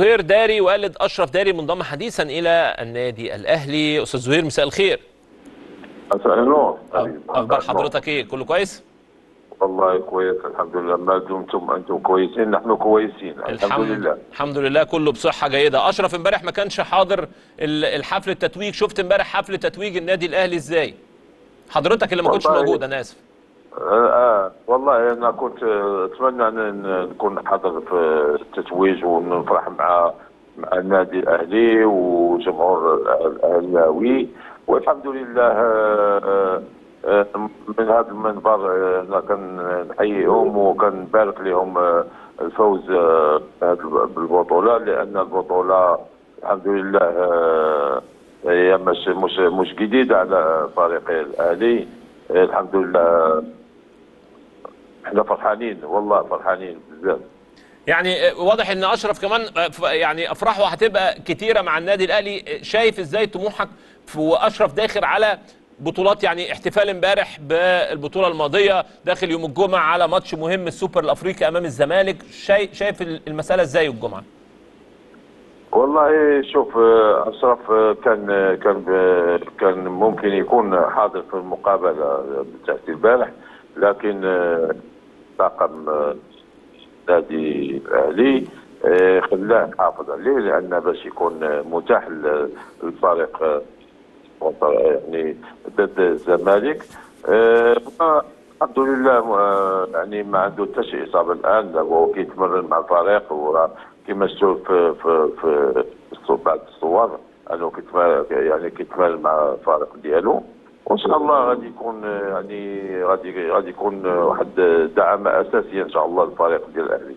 زهير داري والد اشرف داري منضم حديثا الى النادي الاهلي. استاذ زهير، مساء الخير. مساء النور. اخبار حضرتك ايه؟ كله كويس؟ والله كويس الحمد لله. ما دمتم انتم كويسين نحن كويسين الحمد لله كله بصحه جيده. اشرف امبارح ما كانش حاضر الحفل التتويج، شفت امبارح حفل تتويج النادي الاهلي ازاي؟ حضرتك اللي ما كنتش موجود. انا اسف. والله انا كنت اتمنى ان نكون حاضر في التتويج ونفرح مع النادي الاهلي وجمهور الاهلاوي، والحمد لله من هذا المنبر انا كنحييهم وكنبارك لهم الفوز بالبطوله، لان البطوله الحمد لله هي مش جديده على فريق الاهلي. الحمد لله احنا فرحانين، والله فرحانين بزاف. يعني واضح ان اشرف كمان يعني افراحه هتبقى كتيره مع النادي الاهلي. شايف ازاي طموحك واشرف داخل على بطولات، يعني احتفال امبارح بالبطوله الماضيه، داخل يوم الجمعه على ماتش مهم السوبر الافريقي امام الزمالك، شايف المساله ازاي الجمعه؟ والله شوف، اشرف كان ممكن يكون حاضر في المقابله بتاعت امبارح، لكن طاقم النادي الاهلي خلاه حافظ عليه، لان باش يكون متاح للفريق يعني ضد الزمالك. الحمد لله يعني ما عنده حتى شي اصابه الان، هو كيتمرن مع الفريق كما شفتوا في بعض الصور انه كيتمرن مع الفريق ديالو، وان شاء الله غادي يكون يعني غادي يكون واحد دعم اساسي ان شاء الله للفريق ديال الاهلي.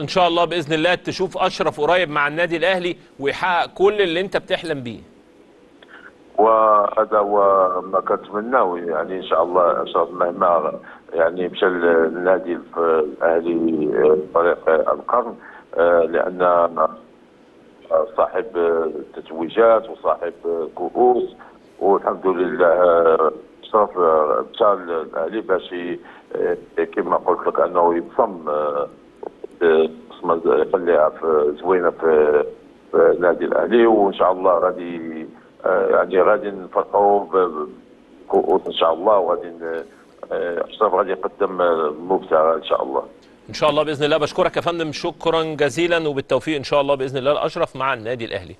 ان شاء الله باذن الله تشوف اشرف قريب مع النادي الاهلي ويحقق كل اللي انت بتحلم بيه. وهذا هو ما كنتمناوه، يعني ان شاء الله اشرف مهما يعني مشى للنادي الاهلي فريق القرن، لان صاحب تتويجات وصاحب كؤوس، والحمد لله اشرف مشى للاهلي باش كما قلت لك انه يبصم يخليها زوينه في النادي الاهلي، وان شاء الله غادي يعني غادي نفرحوا بكؤوس ان شاء الله، وغادي اشرف غادي يقدم مبدع ان شاء الله. ان شاء الله باذن الله. بشكرك يا فندم، شكرا جزيلا وبالتوفيق ان شاء الله باذن الله لاشرف مع النادي الاهلي.